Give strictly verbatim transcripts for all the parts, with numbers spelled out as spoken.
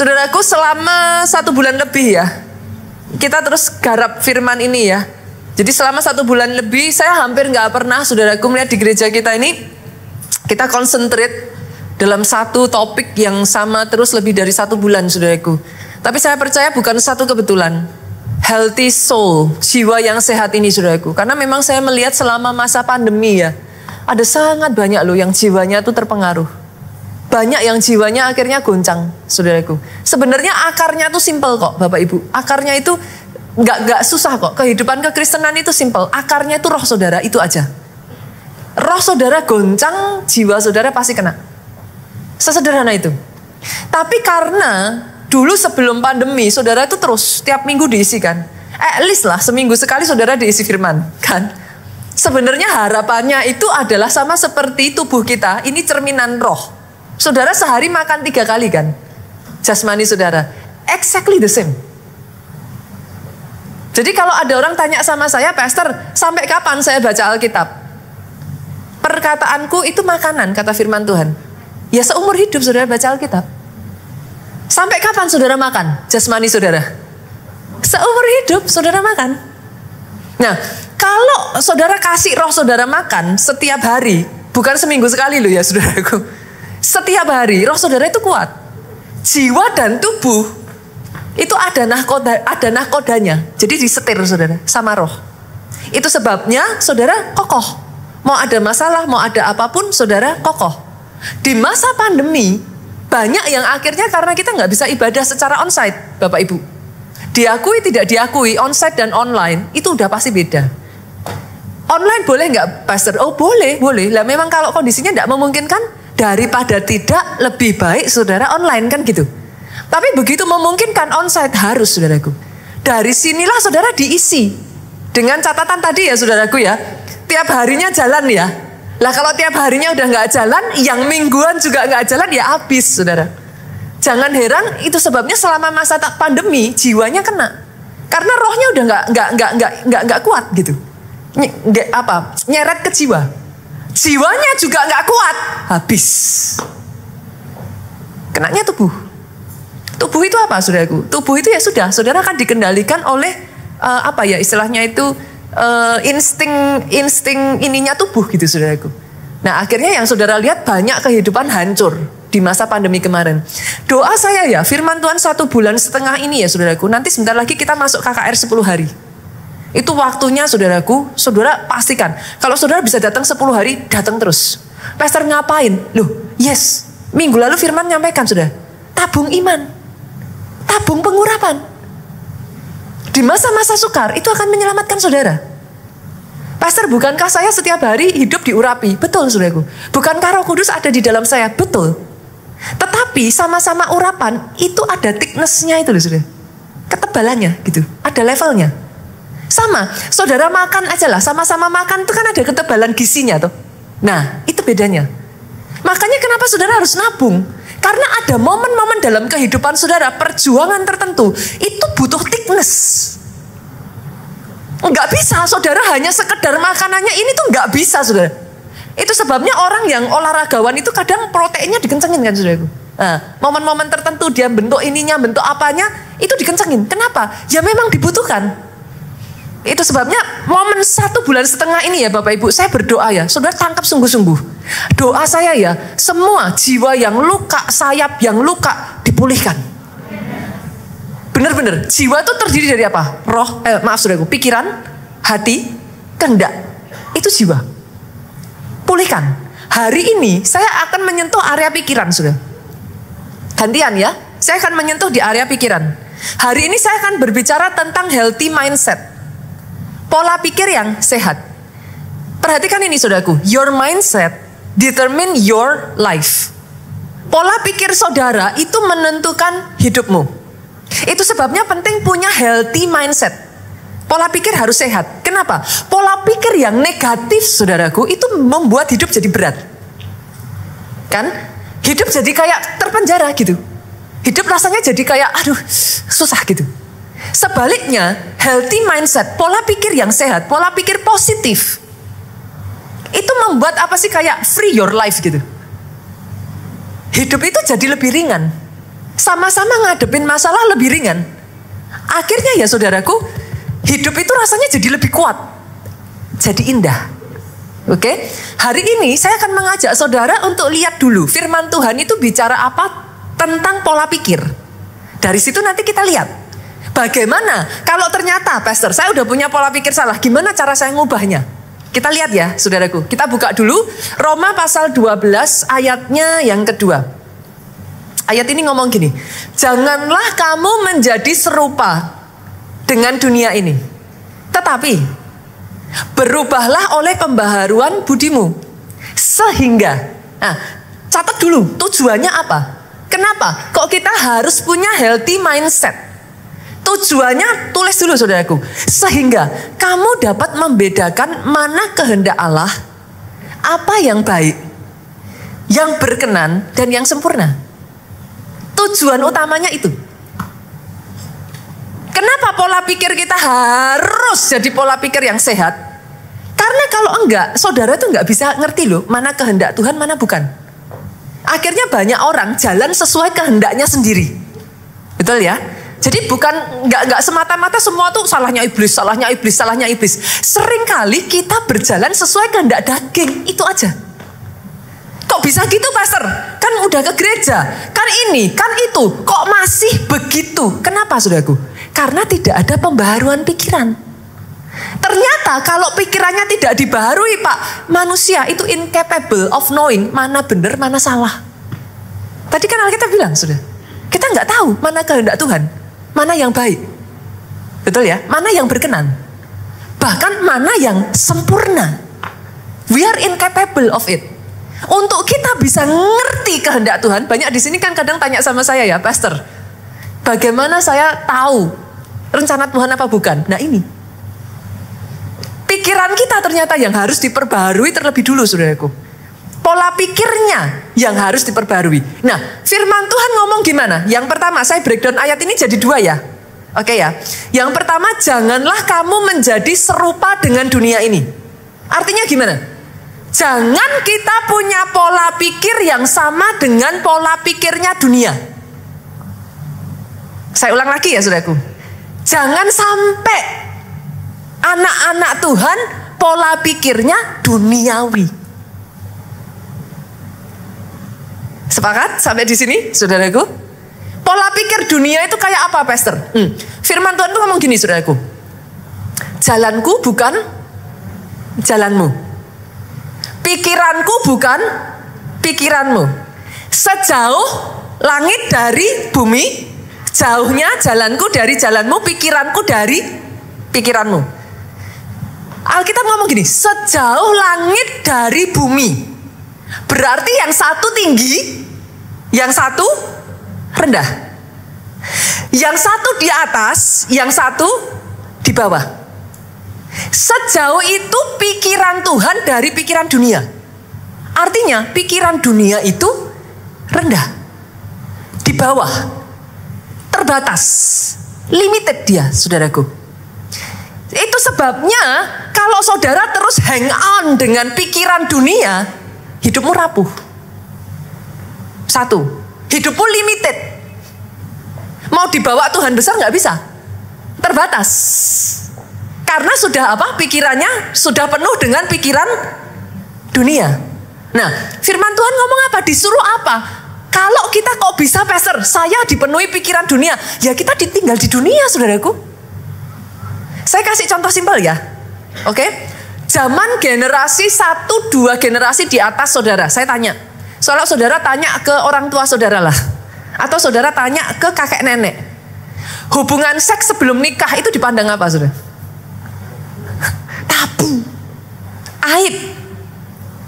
Saudaraku, selama satu bulan lebih ya, kita terus garap firman ini ya. Jadi selama satu bulan lebih, saya hampir nggak pernah, saudaraku, melihat di gereja kita ini, kita konsentrate dalam satu topik yang sama terus lebih dari satu bulan, saudaraku. Tapi saya percaya bukan satu kebetulan. Healthy soul, jiwa yang sehat ini, saudaraku. Karena memang saya melihat selama masa pandemi ya, ada sangat banyak loh yang jiwanya itu terpengaruh. Banyak yang jiwanya akhirnya goncang, saudaraku. Sebenarnya akarnya itu simpel kok, Bapak Ibu. Akarnya itu nggak nggak susah kok. Kehidupan kekristenan itu simpel. Akarnya itu roh saudara, itu aja. Roh saudara goncang, jiwa saudara pasti kena. Sesederhana itu. Tapi karena dulu sebelum pandemi, saudara itu terus tiap minggu diisi kan. At least lah seminggu sekali saudara diisi firman kan. Sebenarnya harapannya itu adalah sama seperti tubuh kita. Ini cerminan roh. Saudara sehari makan tiga kali kan. Jasmani saudara. Exactly the same. Jadi kalau ada orang tanya sama saya, Pastor, sampai kapan saya baca Alkitab? Perkataanku itu makanan, kata firman Tuhan. Ya seumur hidup saudara baca Alkitab. Sampai kapan saudara makan? Jasmani saudara. Seumur hidup saudara makan. Nah, kalau saudara kasih roh saudara makan setiap hari, bukan seminggu sekali loh ya saudaraku. Setiap hari roh saudara itu kuat. Jiwa dan tubuh itu ada nahkoda, ada nahkodanya. Jadi disetir saudara sama roh. Itu sebabnya saudara kokoh. Mau ada masalah, mau ada apapun saudara kokoh. Di masa pandemi banyak yang akhirnya karena kita nggak bisa ibadah secara onsite, Bapak Ibu. Diakui tidak diakui, onsite dan online itu udah pasti beda. Online boleh nggak, Pastor? Oh boleh, boleh. Lah memang kalau kondisinya nggak memungkinkan, daripada tidak lebih baik saudara online kan gitu. Tapi begitu memungkinkan onsite harus, saudaraku. Dari sinilah saudara diisi dengan catatan tadi ya, saudaraku ya. Tiap harinya jalan ya. Lah kalau tiap harinya udah nggak jalan, yang mingguan juga nggak jalan ya habis, saudara. Jangan heran, itu sebabnya selama masa tak pandemi jiwanya kena, karena rohnya udah nggak nggak nggak nggak nggak kuat gitu, Ny de, apa nyeret ke jiwa, jiwanya juga nggak kuat, habis. Kenanya tubuh. Tubuh itu apa, saudaraku? Tubuh itu ya sudah, saudara akan dikendalikan oleh uh, apa ya istilahnya itu. Uh, insting insting ininya tubuh gitu, saudaraku. Nah akhirnya yang saudara lihat banyak kehidupan hancur di masa pandemi kemarin. Doa saya ya, firman Tuhan satu bulan setengah ini ya, saudaraku. Nanti sebentar lagi kita masuk K K R sepuluh hari. Itu waktunya, saudaraku. Saudara pastikan kalau saudara bisa datang sepuluh hari, datang terus. Pastor ngapain? Loh yes, minggu lalu firman nyampaikan sudah. Tabung iman, tabung pengurapan. Di masa-masa sukar itu akan menyelamatkan saudara. Pastor, bukankah saya setiap hari hidup diurapi? Betul, saudaraku. Bukankah Roh Kudus ada di dalam saya? Betul. Tetapi sama-sama urapan itu ada thickness-nya itu loh, saudara. Ketebalannya gitu, ada levelnya. Sama, saudara makan aja lah, sama-sama makan itu kan ada ketebalan gizinya tuh. Nah, itu bedanya. Makanya kenapa saudara harus nabung? Karena ada momen-momen dalam kehidupan saudara, perjuangan tertentu, itu butuh thickness. Nggak bisa, saudara hanya sekedar makanannya ini tuh nggak bisa, saudara. Itu sebabnya orang yang olahragawan itu kadang proteinnya dikencengin kan, saudaraku. Nah, momen-momen tertentu dia bentuk ininya, bentuk apanya, itu dikencengin. Kenapa? Ya memang dibutuhkan. Itu sebabnya momen satu bulan setengah ini ya Bapak Ibu, saya berdoa ya, saudara tangkap sungguh-sungguh. Doa saya ya, semua jiwa yang luka, sayap yang luka dipulihkan. Bener-bener, jiwa itu terdiri dari apa? Roh, eh, maaf saudaraku, pikiran, hati, kehendak. Itu jiwa. Pulihkan. Hari ini saya akan menyentuh area pikiran, saudara. Gantian ya, saya akan menyentuh di area pikiran. Hari ini saya akan berbicara tentang healthy mindset. Pola pikir yang sehat. Perhatikan ini saudaraku, your mindset determine your life. Pola pikir saudara itu menentukan hidupmu. Itu sebabnya penting punya healthy mindset. Pola pikir harus sehat. Kenapa? Pola pikir yang negatif saudaraku itu membuat hidup jadi berat. Kan? Hidup jadi kayak terpenjara gitu. Hidup rasanya jadi kayak aduh susah gitu. Sebaliknya, healthy mindset, pola pikir yang sehat, pola pikir positif. Itu membuat apa sih kayak free your life gitu. Hidup itu jadi lebih ringan. sama-sama ngadepin masalah lebih ringan. Akhirnya ya saudaraku, hidup itu rasanya jadi lebih kuat, jadi indah. Oke, okay? Hari ini saya akan mengajak saudara untuk lihat dulu firman Tuhan itu bicara apa tentang pola pikir. Dari situ nanti kita lihat bagaimana kalau ternyata pastor saya udah punya pola pikir salah, gimana cara saya ngubahnya. Kita lihat ya saudaraku, kita buka dulu Roma pasal dua belas ayatnya yang kedua. Ayat ini ngomong gini, janganlah kamu menjadi serupa dengan dunia ini, tetapi berubahlah oleh pembaharuan budimu, sehingga, nah, catat dulu tujuannya apa? Kenapa? Kok kita harus punya healthy mindset? Tujuannya tulis dulu saudaraku, sehingga kamu dapat membedakan mana kehendak Allah, apa yang baik, yang berkenan dan yang sempurna. Tujuan utamanya itu. Kenapa pola pikir kita harus jadi pola pikir yang sehat? Karena kalau enggak, saudara tuh enggak bisa ngerti loh mana kehendak Tuhan, mana bukan. Akhirnya banyak orang jalan sesuai kehendaknya sendiri. Betul ya? Jadi bukan enggak enggak semata-mata semua tuh salahnya iblis, salahnya iblis, salahnya iblis. Seringkali kita berjalan sesuai kehendak daging, itu aja. Kok bisa gitu, pastor? Kan udah ke gereja, kan ini, kan itu, kok masih begitu? Kenapa, saudaraku? Karena tidak ada pembaharuan pikiran. Ternyata kalau pikirannya tidak dibaharui, Pak, manusia itu incapable of knowing mana benar, mana salah. Tadi kan Alkitab bilang, sudah, kita nggak tahu mana kehendak Tuhan, mana yang baik, betul ya? Mana yang berkenan, bahkan mana yang sempurna. We are incapable of it. Untuk kita bisa ngerti kehendak Tuhan, banyak di sini kan kadang tanya sama saya ya, pastor, bagaimana saya tahu rencana Tuhan apa bukan? Nah ini, pikiran kita ternyata yang harus diperbaharui terlebih dulu, saudaraku. Pola pikirnya yang harus diperbaharui. Nah, firman Tuhan ngomong gimana? Yang pertama, saya breakdown ayat ini jadi dua ya. Oke ya. Yang pertama, janganlah kamu menjadi serupa dengan dunia ini. Artinya gimana? Jangan kita punya pola pikir yang sama dengan pola pikirnya dunia. Saya ulang lagi ya saudaraku, jangan sampai anak-anak Tuhan pola pikirnya duniawi. Sepakat sampai di sini saudaraku? Pola pikir dunia itu kayak apa, pastor? Hmm. Firman Tuhan tuh ngomong gini saudaraku, jalanku bukan jalanmu, pikiranku bukan pikiranmu, sejauh langit dari bumi jauhnya jalanku dari jalanmu, pikiranku dari pikiranmu. Alkitab ngomong gini, sejauh langit dari bumi. Berarti yang satu tinggi, yang satu rendah. Yang satu di atas, yang satu di bawah. Sejauh itu pikiran Tuhan dari pikiran dunia. Artinya pikiran dunia itu rendah, di bawah, terbatas, limited dia, saudaraku. Itu sebabnya kalau saudara terus hang on dengan pikiran dunia, hidupmu rapuh. Satu, hidupmu limited. Mau dibawa Tuhan besar nggak bisa, terbatas. Karena sudah apa? Pikirannya sudah penuh dengan pikiran dunia. Nah, firman Tuhan ngomong apa? Disuruh apa? Kalau kita kok bisa, pastor, saya dipenuhi pikiran dunia. Ya kita ditinggal di dunia, saudaraku. Saya kasih contoh simpel ya. Oke. Zaman generasi satu, dua generasi di atas saudara. Saya tanya. Soalnya saudara tanya ke orang tua saudara lah. Atau saudara tanya ke kakek nenek. Hubungan seks sebelum nikah itu dipandang apa, saudara? Tabu. Aib.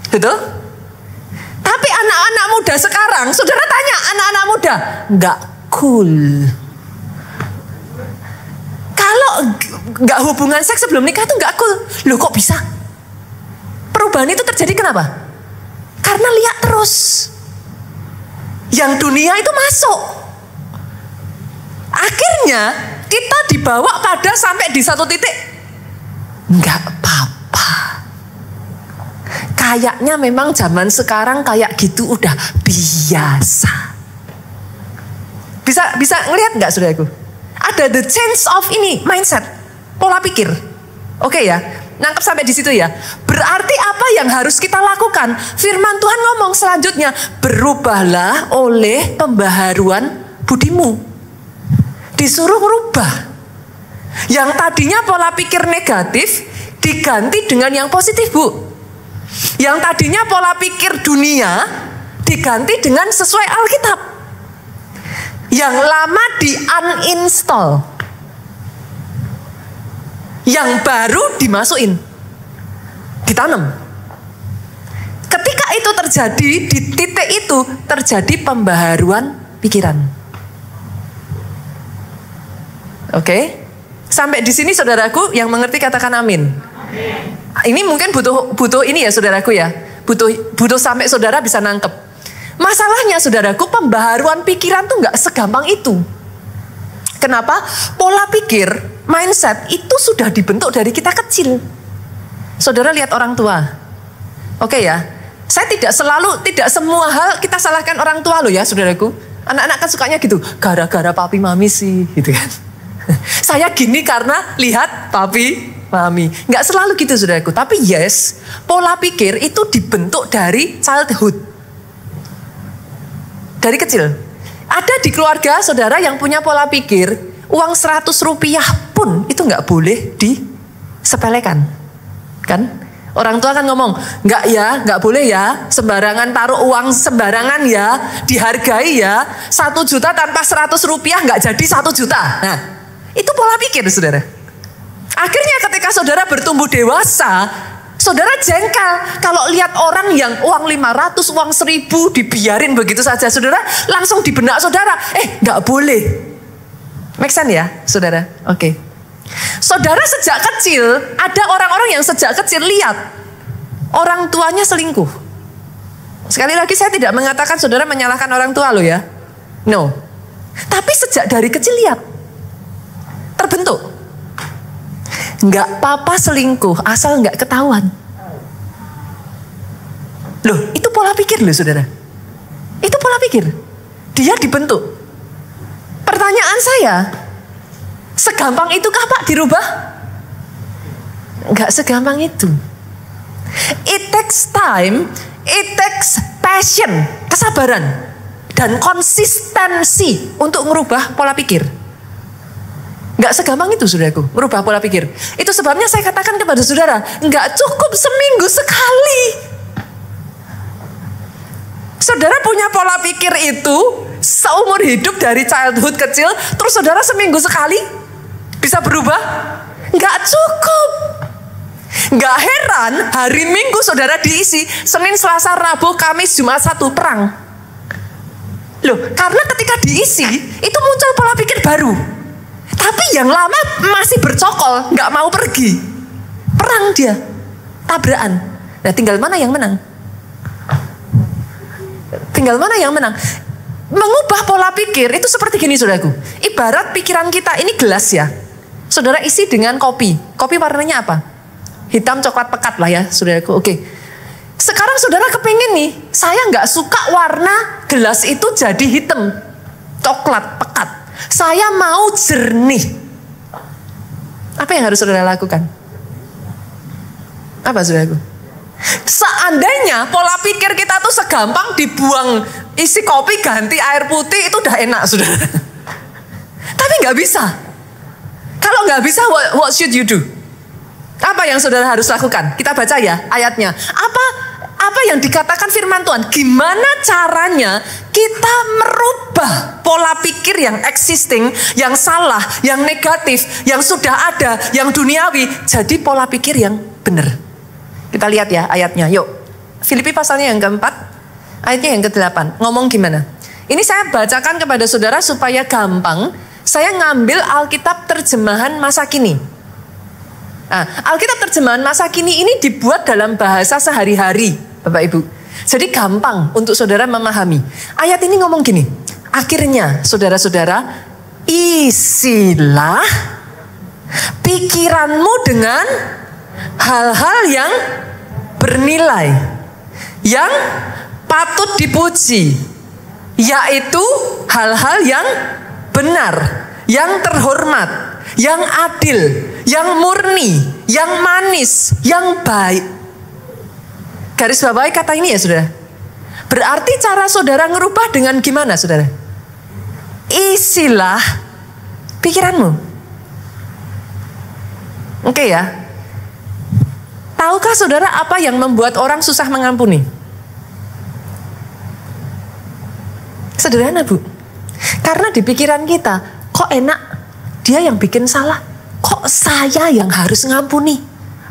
Betul? Tapi anak-anak muda sekarang, saudara tanya anak-anak muda, nggak cool. Kalau nggak hubungan seks sebelum nikah itu nggak cool. Loh kok bisa? Perubahan itu terjadi kenapa? Karena lihat terus. Yang dunia itu masuk. Akhirnya kita dibawa pada sampai di satu titik. Nggak apa-apa. Kayaknya memang zaman sekarang kayak gitu udah biasa. Bisa Bisa bisa ngelihat nggak saudaraku? Ada the change of ini, mindset, pola pikir. Oke okay ya, nangkep sampai di situ ya. Berarti apa yang harus kita lakukan? Firman Tuhan ngomong selanjutnya, berubahlah oleh pembaharuan budimu. Disuruh merubah. Yang tadinya pola pikir negatif diganti dengan yang positif, Bu. Yang tadinya pola pikir dunia diganti dengan sesuai Alkitab. Yang lama di uninstall, yang baru dimasukin, ditanam. Ketika itu terjadi, di titik itu terjadi pembaharuan pikiran. Oke, sampai di sini saudaraku yang mengerti katakan amin. Ini mungkin butuh butuh ini ya saudaraku ya, butuh butuh sampai saudara bisa nangkep. Masalahnya saudaraku, pembaharuan pikiran tuh nggak segampang itu. Kenapa? Pola pikir, mindset itu sudah dibentuk dari kita kecil. Saudara lihat orang tua. Oke ya. Saya tidak selalu, tidak semua hal kita salahkan orang tua loh ya saudaraku. Anak-anak kan sukanya gitu, gara-gara papi mami sih gitu kan. Saya gini karena lihat papi mami. Nggak selalu gitu saudaraku. Tapi yes, pola pikir itu dibentuk dari childhood. Dari kecil. Ada di keluarga saudara yang punya pola pikir, uang seratus rupiah pun itu nggak boleh disepelekan. Kan? Orang tua kan ngomong, nggak ya, nggak boleh ya, sembarangan taruh uang sembarangan ya, dihargai ya, satu juta tanpa seratus rupiah nggak jadi satu juta. Nah, itu pola pikir saudara. Akhirnya ketika saudara bertumbuh dewasa, saudara jengkal kalau lihat orang yang uang lima ratus, uang seribu dibiarin begitu saja. Saudara langsung di benak saudara, eh nggak boleh. Make sense ya saudara? Oke. Okay. Saudara sejak kecil, ada orang-orang yang sejak kecil lihat orang tuanya selingkuh. Sekali lagi saya tidak mengatakan saudara menyalahkan orang tua lo ya. No. Tapi sejak dari kecil lihat. Terbentuk. Nggak apa-apa selingkuh, asal nggak ketahuan. Loh, itu pola pikir loh saudara. Itu pola pikir. Dia dibentuk. Pertanyaan saya, segampang itukah Pak dirubah? Nggak segampang itu. It takes time, it takes passion, kesabaran, dan konsistensi untuk merubah pola pikir. Nggak segampang itu saudaraku, merubah pola pikir. Itu sebabnya saya katakan kepada saudara, nggak cukup seminggu sekali. Saudara punya pola pikir itu seumur hidup dari childhood kecil, terus saudara seminggu sekali bisa berubah? Nggak cukup. Nggak heran hari Minggu saudara diisi Senin, Selasa, Rabu, Kamis, Jumat, Sabtu perang. Loh, karena ketika diisi itu muncul pola pikir baru. Tapi yang lama masih bercokol, nggak mau pergi. Perang dia, tabrakan. Nah, tinggal mana yang menang? Tinggal mana yang menang? Mengubah pola pikir itu seperti gini saudaraku. Ibarat pikiran kita ini gelas ya. Saudara isi dengan kopi. Kopi warnanya apa? Hitam coklat pekat lah ya saudaraku. Oke. Sekarang saudara kepengen nih, saya nggak suka warna gelas itu jadi hitam, coklat pekat. Saya mau jernih. Apa yang harus saudara lakukan? Apa saudaraku? Seandainya pola pikir kita tuh segampang dibuang isi kopi ganti air putih itu udah enak saudara. Tapi nggak bisa. Kalau nggak bisa, what, what should you do? Apa yang saudara harus lakukan? Kita baca ya ayatnya. Apa apa yang dikatakan firman Tuhan? Gimana caranya kita merubah pola pikir yang existing, yang salah, yang negatif, yang sudah ada, yang duniawi, jadi pola pikir yang benar. Kita lihat ya ayatnya, yuk. Filipi pasalnya yang keempat, ayatnya yang kedelapan. Ngomong gimana? Ini saya bacakan kepada saudara supaya gampang. Saya ngambil Alkitab terjemahan masa kini. Nah, Alkitab terjemahan masa kini ini dibuat dalam bahasa sehari-hari, Bapak Ibu. Jadi gampang untuk saudara memahami. Ayat ini ngomong gini, akhirnya saudara-saudara, isilah pikiranmu dengan hal-hal yang bernilai, yang patut dipuji, yaitu hal-hal yang benar, yang terhormat, yang adil, yang murni, yang manis, yang baik. Garis bawahi kata ini ya saudara. Berarti cara saudara ngerubah dengan gimana saudara? Isilah pikiranmu. Oke ya. Tahukah saudara apa yang membuat orang susah mengampuni? Sederhana bu. Karena di pikiran kita, kok enak dia yang bikin salah, kok saya yang harus ngampuni,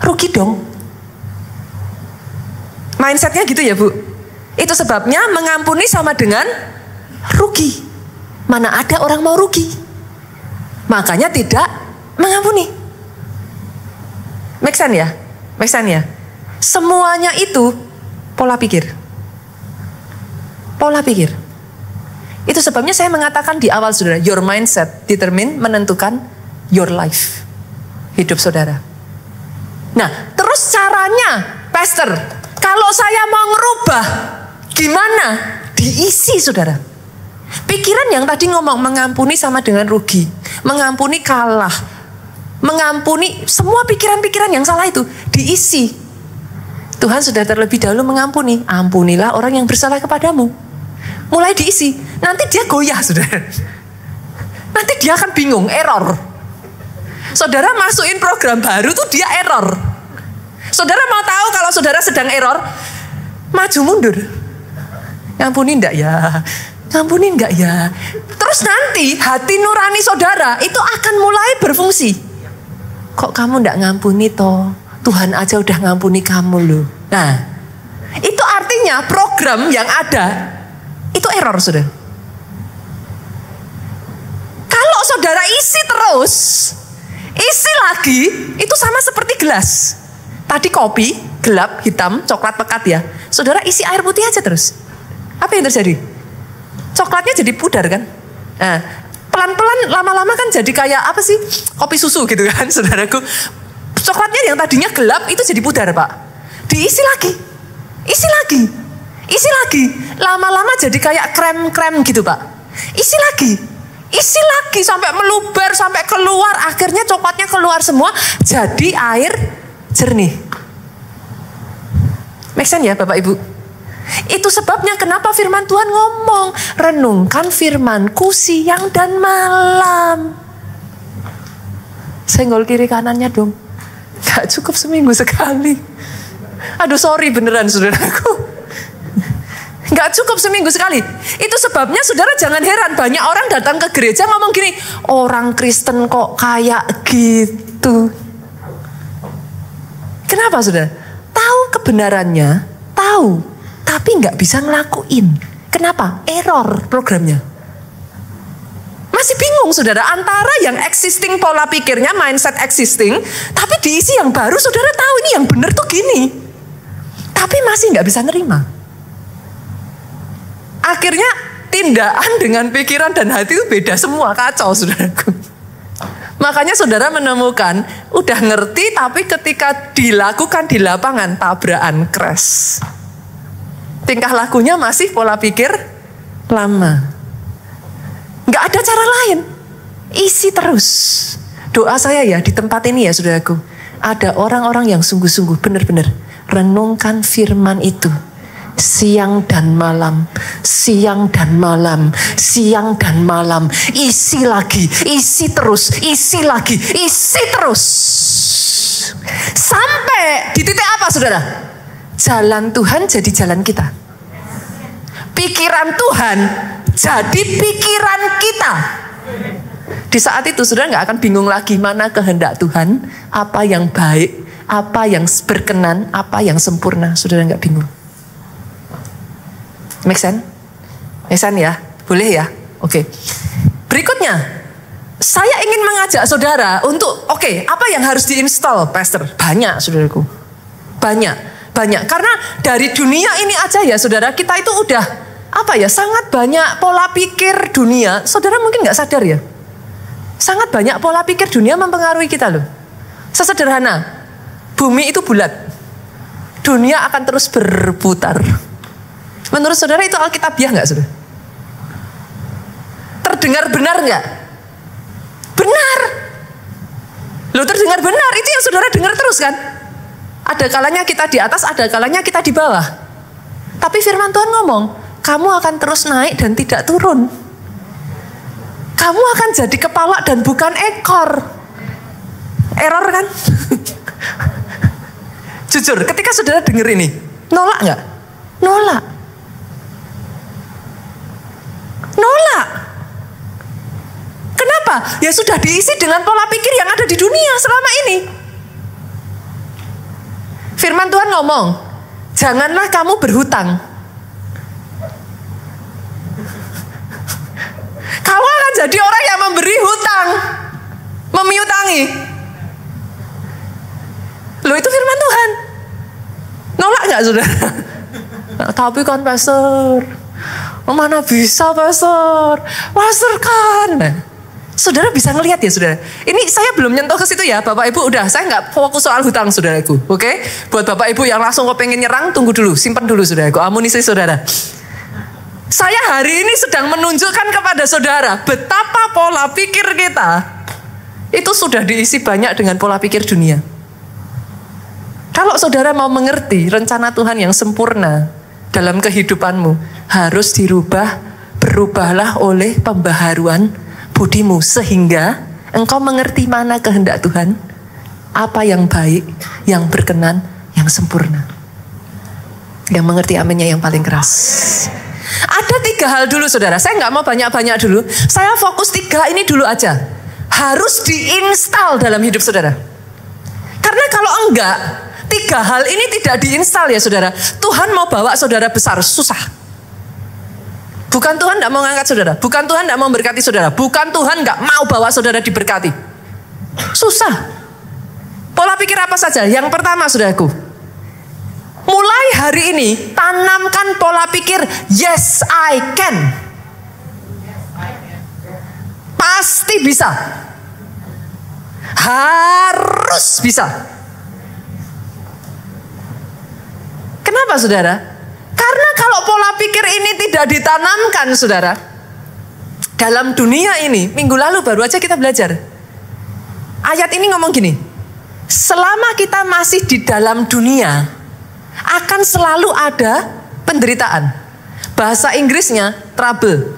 rugi dong. Mindsetnya gitu ya bu. Itu sebabnya mengampuni sama dengan rugi. Mana ada orang mau rugi. Makanya tidak mengampuni. Make sense ya? Make sense ya? Semuanya itu pola pikir. Pola pikir. Itu sebabnya saya mengatakan di awal saudara, your mindset determine menentukan your life, hidup saudara. Nah, terus caranya, pastor, kalau saya mau ngerubah, gimana? Diisi saudara. Pikiran yang tadi ngomong mengampuni sama dengan rugi, mengampuni kalah, mengampuni semua pikiran-pikiran yang salah itu diisi. Tuhan sudah terlebih dahulu mengampuni, ampunilah orang yang bersalah kepadamu. Mulai diisi, nanti dia goyah saudara. Nanti dia akan bingung, error. Saudara masukin program baru tuh dia error. Saudara mau tahu kalau saudara sedang error? Maju mundur. Ngampuni enggak ya? Ngampuni enggak ya? Terus nanti hati nurani saudara itu akan mulai berfungsi. Kok kamu enggak ngampuni toh? Tuhan aja udah ngampuni kamu loh. Nah, itu artinya program yang ada itu error saudara. Kalau saudara isi terus, isi lagi, itu sama seperti gelas. Tadi kopi, gelap, hitam, coklat pekat ya. Saudara isi air putih aja terus. Apa yang terjadi? Coklatnya jadi pudar kan? Nah, pelan-pelan lama-lama kan jadi kayak apa sih? Kopi susu gitu kan saudaraku. Coklatnya yang tadinya gelap itu jadi pudar pak. Diisi lagi, isi lagi. Isi lagi, lama-lama jadi kayak krem-krem gitu pak. Isi lagi, isi lagi sampai meluber, sampai keluar. Akhirnya coklatnya keluar semua, jadi air jernih. Make sense ya Bapak Ibu? Itu sebabnya kenapa firman Tuhan ngomong, renungkan firmanku siang dan malam. Senggol kiri kanannya dong. Gak cukup seminggu sekali. Aduh sorry beneran saudaraku. Nggak cukup seminggu sekali. Itu sebabnya saudara jangan heran banyak orang datang ke gereja ngomong gini, orang Kristen kok kayak gitu. Kenapa saudara? Tahu kebenarannya, tahu, tapi nggak bisa ngelakuin. Kenapa? Error programnya. Masih bingung saudara antara yang existing pola pikirnya, mindset existing, tapi diisi yang baru saudara tahu ini yang bener tuh gini. Tapi masih nggak bisa nerima. Akhirnya tindakan dengan pikiran dan hati itu beda semua, kacau saudaraku. Makanya saudara menemukan, udah ngerti tapi ketika dilakukan di lapangan, tabrakan, crash. Tingkah lakunya masih pola pikir lama. Nggak ada cara lain, isi terus. Doa saya ya di tempat ini ya saudaraku, ada orang-orang yang sungguh-sungguh benar-benar renungkan firman itu. Siang dan malam, siang dan malam, siang dan malam, isi lagi, isi terus, isi lagi, isi terus. Sampai di titik apa saudara? Jalan Tuhan jadi jalan kita. Pikiran Tuhan jadi pikiran kita. Di saat itu saudara nggak akan bingung lagi mana kehendak Tuhan, apa yang baik, apa yang berkenan, apa yang sempurna, saudara nggak bingung. Make sense? Make sense ya? Boleh ya? Oke. Okay. Berikutnya, saya ingin mengajak saudara untuk, oke, okay, apa yang harus diinstal, pastor? Banyak, saudaraku. Banyak, banyak. Karena dari dunia ini aja ya, saudara, kita itu udah, apa ya, sangat banyak pola pikir dunia. Saudara mungkin nggak sadar ya? Sangat banyak pola pikir dunia mempengaruhi kita loh. Sesederhana, bumi itu bulat. Dunia akan terus berputar. Menurut saudara itu alkitabiah nggak saudara? Terdengar benar nggak? benar. Loh, terdengar benar, itu yang saudara dengar terus kan? Ada kalanya kita di atas, ada kalanya kita di bawah. Tapi firman Tuhan ngomong, kamu akan terus naik dan tidak turun. Kamu akan jadi kepala dan bukan ekor. Error kan? Jujur, ketika saudara dengar ini, nolak nggak? Nolak. Nolak. Kenapa? Ya sudah diisi dengan pola pikir yang ada di dunia selama ini. Firman Tuhan ngomong, janganlah kamu berhutang. Kamu akan jadi orang yang memberi hutang, memiutangi. Loh, itu firman Tuhan. Nolak nggak saudara? Tapi kan pastor, mana bisa pastor, pastor kan. Saudara bisa ngelihat ya saudara. Ini saya belum nyentuh ke situ ya Bapak Ibu. Udah, saya nggak fokus soal hutang saudaraku. Oke, buat Bapak Ibu yang langsung kok pengen nyerang, tunggu dulu, simpan dulu saudaraku, amunisi saudara. Saya hari ini sedang menunjukkan kepada saudara betapa pola pikir kita itu sudah diisi banyak dengan pola pikir dunia. Kalau saudara mau mengerti rencana Tuhan yang sempurna dalam kehidupanmu, harus dirubah, berubahlah oleh pembaharuan budimu, sehingga engkau mengerti mana kehendak Tuhan, apa yang baik, yang berkenan, yang sempurna. Yang mengerti aminnya yang paling keras. Ada tiga hal dulu saudara, saya nggak mau banyak-banyak dulu, saya fokus tiga ini dulu aja. Harus diinstal dalam hidup saudara. Karena kalau enggak, tiga hal ini tidak diinstal ya saudara, Tuhan mau bawa saudara besar, susah. Bukan Tuhan tidak mau ngangkat saudara, bukan Tuhan tidak mau memberkati saudara, bukan Tuhan tidak mau bawa saudara diberkati. Susah. Pola pikir apa saja? Yang pertama saudaraku, mulai hari ini tanamkan pola pikir yes I can. Pasti bisa. Harus bisa. Kenapa saudara? Karena kalau pola pikir ini tidak ditanamkan saudara, dalam dunia ini, minggu lalu baru aja kita belajar. Ayat ini ngomong gini, selama kita masih di dalam dunia, akan selalu ada penderitaan. Bahasa Inggrisnya trouble,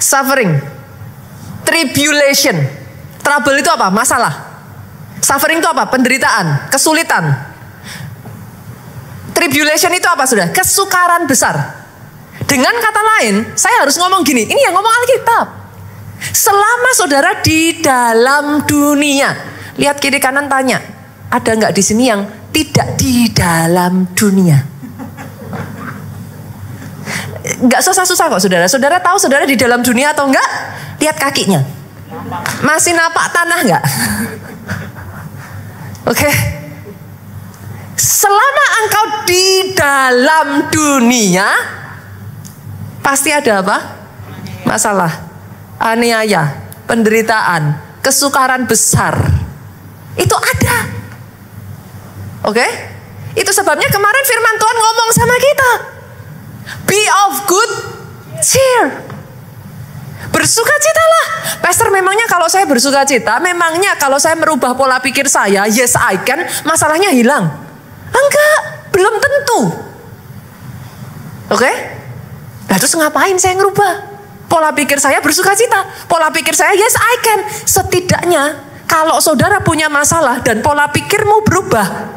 suffering, tribulation. Trouble itu apa? Masalah. Suffering itu apa? Penderitaan, kesulitan. Tribulation itu apa sudah? Kesukaran besar. Dengan kata lain, saya harus ngomong gini, ini yang ngomong Alkitab. Selama saudara di dalam dunia, lihat kiri kanan tanya, ada nggak di sini yang tidak di dalam dunia? Nggak susah-susah kok saudara. Saudara tahu saudara di dalam dunia atau enggak? Lihat kakinya. Masih napak tanah nggak? Oke. Okay. Selama engkau di dalam dunia, pasti ada apa? Masalah, aniaya, penderitaan, kesukaran besar. Itu ada. Oke? Itu sebabnya kemarin firman Tuhan ngomong sama kita. Be of good cheer. Bersukacitalah. Pastor, memangnya kalau saya bersukacita, memangnya kalau saya merubah pola pikir saya, yes I can, masalahnya hilang? Enggak, belum tentu. Oke? Okay? Nah, terus ngapain saya ngerubah? Pola pikir saya bersukacita, pola pikir saya yes I can. Setidaknya kalau saudara punya masalah dan pola pikirmu berubah,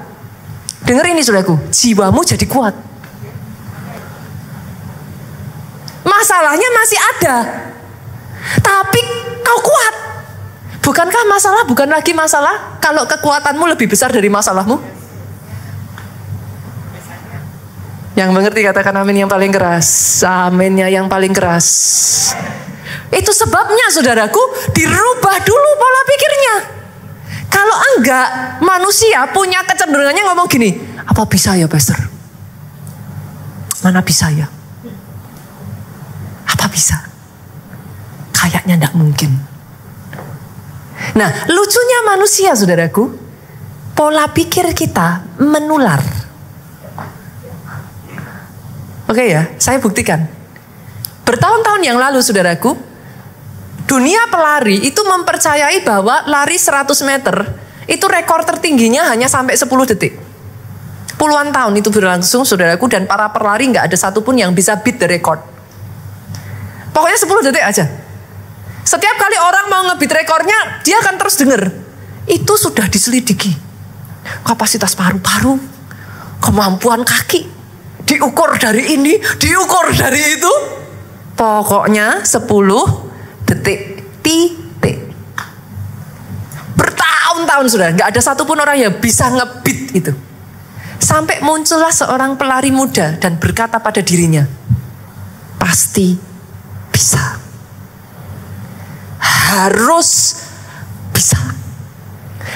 dengar ini saudaraku, jiwamu jadi kuat. Masalahnya masih ada, tapi kau kuat. Bukankah masalah bukan lagi masalah kalau kekuatanmu lebih besar dari masalahmu? Yang mengerti katakan amin yang paling keras. Aminnya yang paling keras. Itu sebabnya saudaraku, dirubah dulu pola pikirnya. Kalau enggak, manusia punya kecenderungannya ngomong gini, apa bisa ya pastor? Mana bisa ya? Apa bisa? Kayaknya enggak mungkin. Nah, lucunya manusia saudaraku, pola pikir kita menular. Oke ya, saya buktikan. Bertahun-tahun yang lalu saudaraku, dunia pelari itu mempercayai bahwa lari seratus meter itu rekor tertingginya hanya sampai sepuluh detik. Puluhan tahun itu berlangsung, saudaraku, dan para pelari nggak ada satupun yang bisa beat the record. Pokoknya sepuluh detik aja. Setiap kali orang mau ngebeat rekornya, dia akan terus dengar. Itu sudah diselidiki. Kapasitas paru-paru, kemampuan kaki, diukur dari ini, diukur dari itu. Pokoknya sepuluh detik, titik. Bertahun-tahun sudah, nggak ada satupun orang yang bisa ngebeat itu. Sampai muncullah seorang pelari muda dan berkata pada dirinya, pasti bisa. Harus bisa.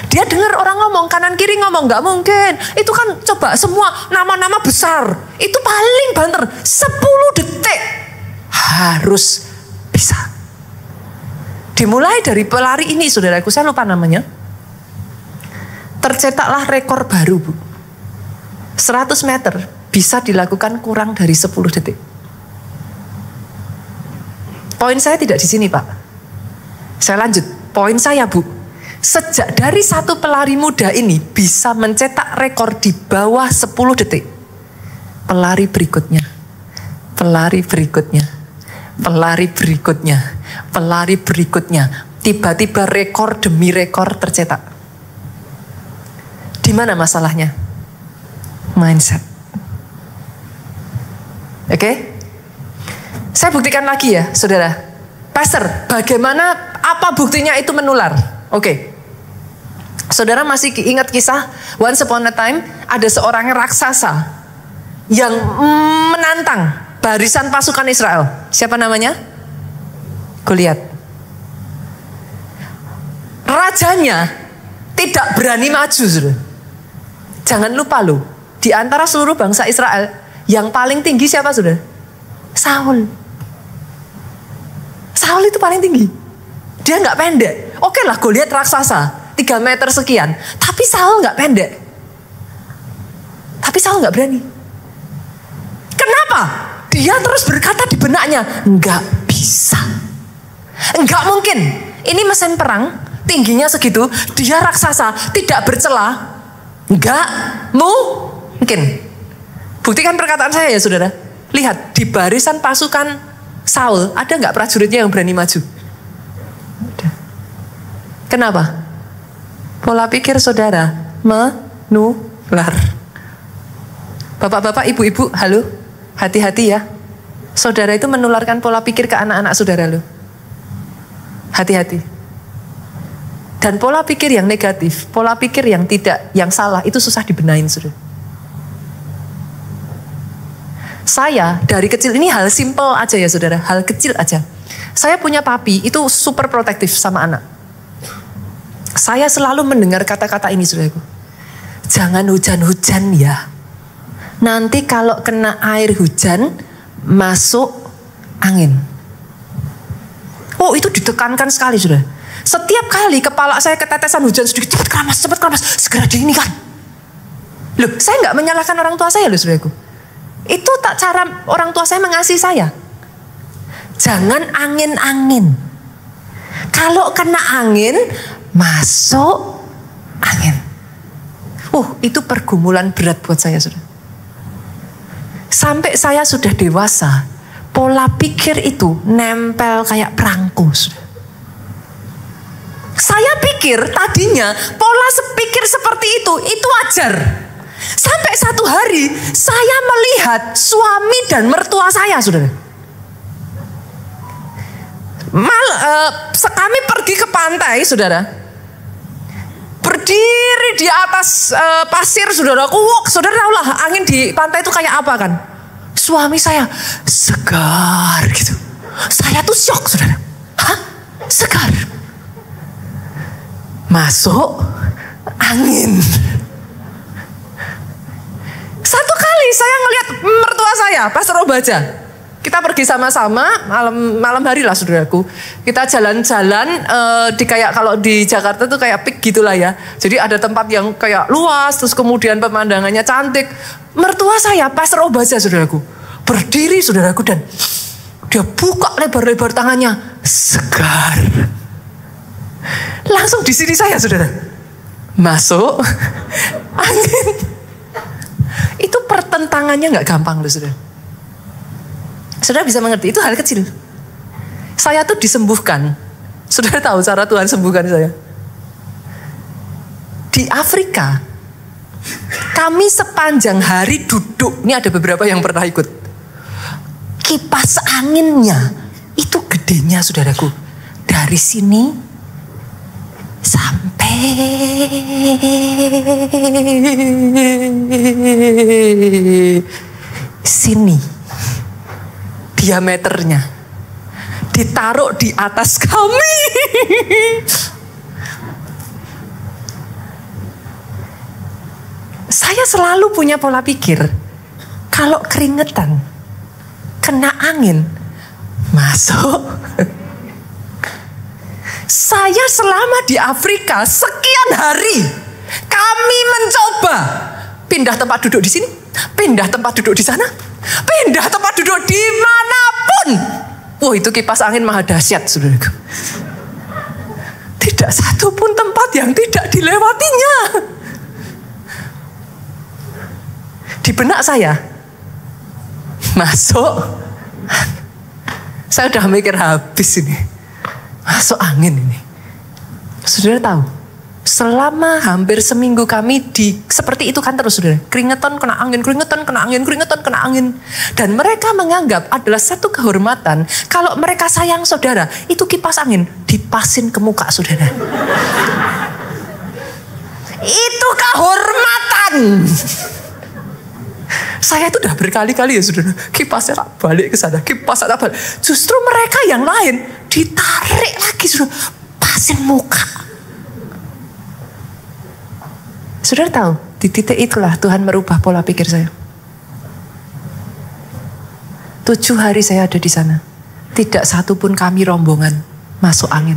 Dia dengar orang ngomong, kanan kiri ngomong, nggak mungkin. Itu kan coba semua nama-nama besar. Itu paling banter, sepuluh detik. Harus bisa. Dimulai dari pelari ini, saudaraku, saya lupa namanya. Tercetaklah rekor baru, Bu. seratus meter bisa dilakukan kurang dari sepuluh detik. Poin saya tidak di sini, Pak. Saya lanjut, poin saya, Bu. Sejak dari satu pelari muda ini bisa mencetak rekor di bawah sepuluh detik. Pelari berikutnya, pelari berikutnya, pelari berikutnya, pelari berikutnya. Tiba-tiba rekor demi rekor tercetak. Di mana masalahnya? Mindset. Oke? Okay? Saya buktikan lagi ya, saudara. Pastor, bagaimana, apa buktinya itu menular? Oke. Okay. Saudara masih ingat kisah once upon a time ada seorang raksasa yang menantang barisan pasukan Israel. Siapa namanya? Goliat. Rajanya tidak berani maju, saudara. Jangan lupa loh, di antara seluruh bangsa Israel yang paling tinggi siapa, saudara? Saul. Saul itu paling tinggi. Dia nggak pendek. Oke lah, Goliat raksasa tiga meter sekian, tapi Saul nggak pendek, tapi Saul nggak berani. Kenapa? Dia terus berkata di benaknya, nggak bisa, nggak mungkin. Ini mesin perang, tingginya segitu, dia raksasa, tidak bercela, nggak mungkin. Buktikan perkataan saya ya, saudara. Lihat di barisan pasukan Saul ada nggak prajuritnya yang berani maju? Kenapa? Pola pikir saudara menular. Bapak-bapak, ibu-ibu, halo, hati-hati ya. Saudara itu menularkan pola pikir ke anak-anak saudara lo. Hati-hati. Dan pola pikir yang negatif, pola pikir yang tidak, yang salah itu susah dibenahin, saudara. Saya dari kecil, ini hal simple aja ya saudara, hal kecil aja. Saya punya papi itu super protektif sama anak. Saya selalu mendengar kata-kata ini, saudaraku. Jangan hujan-hujan ya. Nanti kalau kena air hujan, masuk angin. Oh, itu ditekankan sekali, saudara. Setiap kali kepala saya ketetesan hujan sedikit, cepat keramas, cepat keramas, segera diinikan. Loh, saya nggak menyalahkan orang tua saya loh, saudaraku. Itu tak cara orang tua saya mengasihi saya. Jangan angin-angin. Kalau kena angin, masuk angin. Uh, itu pergumulan berat buat saya, saudara. Sampai saya sudah dewasa, pola pikir itu nempel kayak perangko, saudara. Saya pikir tadinya pola pikir seperti itu, itu wajar. Sampai satu hari saya melihat suami dan mertua saya, saudara. Mal, uh, kami pergi ke pantai, saudara. Berdiri di atas uh, pasir, saudara. Uwok, saudara tahulah angin di pantai itu kayak apa kan? Suami saya segar gitu. Saya tuh syok, saudara. Hah? Segar? Masuk angin. Satu kali saya ngelihat mertua saya, Pastor Obaja. Kita pergi sama-sama malam malam hari lah, saudaraku. Kita jalan-jalan uh, di kayak kalau di Jakarta tuh kayak pik gitulah ya. Jadi ada tempat yang kayak luas, terus kemudian pemandangannya cantik. Mertua saya Pastor Obaja, saudaraku. Berdiri, saudaraku, dan Dia buka lebar-lebar tangannya, segar. Langsung di sini saya, saudara. Masuk angin. Itu pertentangannya nggak gampang loh, saudara. Saudara bisa mengerti, itu hal kecil. Saya tuh disembuhkan. Saudara tahu cara Tuhan sembuhkan saya? Di Afrika, kami sepanjang hari duduk. Ini ada beberapa yang pernah ikut. Kipas anginnya, itu gedenya saudaraku. Dari sini sampai sini. Diameternya. Ditaruh di atas kami. Saya selalu punya pola pikir, kalau keringetan, kena angin, masuk. Saya selama di Afrika sekian hari, kami mencoba pindah tempat duduk di sini, pindah tempat duduk di sana, pindah tempat duduk dimanapun. Wah, itu kipas angin maha dahsyat, saudaraku. Tidak satu pun tempat yang tidak dilewatinya. Di benak saya, masuk, saya udah mikir habis ini, masuk angin ini. Saudara tahu, selama hampir seminggu kami di seperti itu kan terus, saudara. Keringetan kena angin, keringetan kena angin, keringetan kena angin. Dan mereka menganggap adalah satu kehormatan, kalau mereka sayang saudara, itu kipas angin dipasin ke muka saudara. Itu kehormatan. Saya itu udah berkali-kali ya saudara, kipasnya tak balik ke sana, kipasnya tak balik. Justru mereka yang lain ditarik lagi saudara, pasin muka. Saudara tahu, di titik itulah Tuhan merubah pola pikir saya. Tujuh hari saya ada di sana, tidak satu pun kami rombongan masuk angin.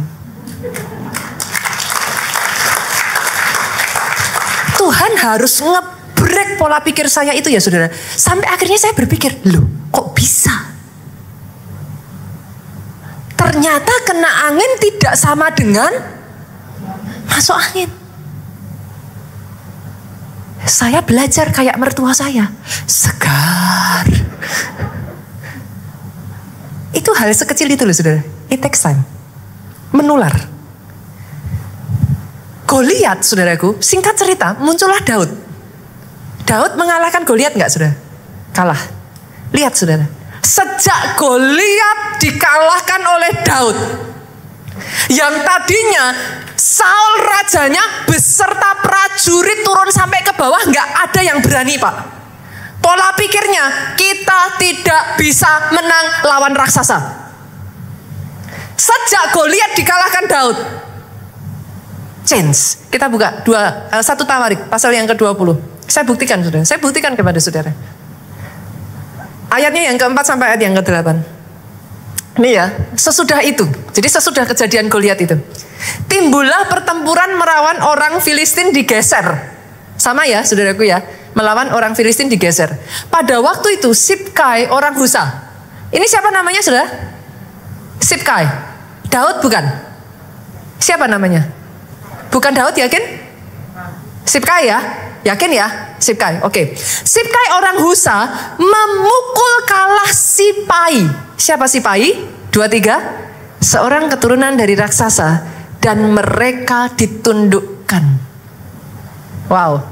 Tuhan harus nge break pola pikir saya itu ya saudara. Sampai akhirnya saya berpikir, loh kok bisa? Ternyata kena angin tidak sama dengan masuk angin. Saya belajar kayak mertua saya. Segar. Itu hal sekecil itu loh saudara. It takes time. Menular. Goliat saudaraku, singkat cerita muncullah Daud. Daud mengalahkan Goliat nggak saudara? Kalah. Lihat saudara, sejak Goliat dikalahkan oleh Daud, yang tadinya Saul rajanya beserta prajurit turun sampai ke bawah nggak ada yang berani pak. Pola pikirnya, kita tidak bisa menang lawan raksasa. Sejak Goliat dikalahkan Daud, change. Kita buka dua satu Tamarik pasal yang ke dua puluh. Saya buktikan saudara, saya buktikan kepada saudara. Ayatnya yang keempat sampai ayat yang kedelapan. Ini ya, sesudah itu. Jadi sesudah kejadian Goliat itu, timbullah pertempuran melawan orang Filistin digeser. Sama ya saudaraku ya, melawan orang Filistin digeser. Pada waktu itu Sibkai orang Husa. Ini siapa namanya saudara? Sibkai. Daud bukan? Siapa namanya? Bukan Daud yakin? Sibkai ya? Yakin ya? Sibkai, oke. Okay. Sibkai orang Husa memukul kalah Sipai. Siapa Sipai? Dua tiga. Seorang keturunan dari raksasa. Dan mereka ditundukkan. Wow.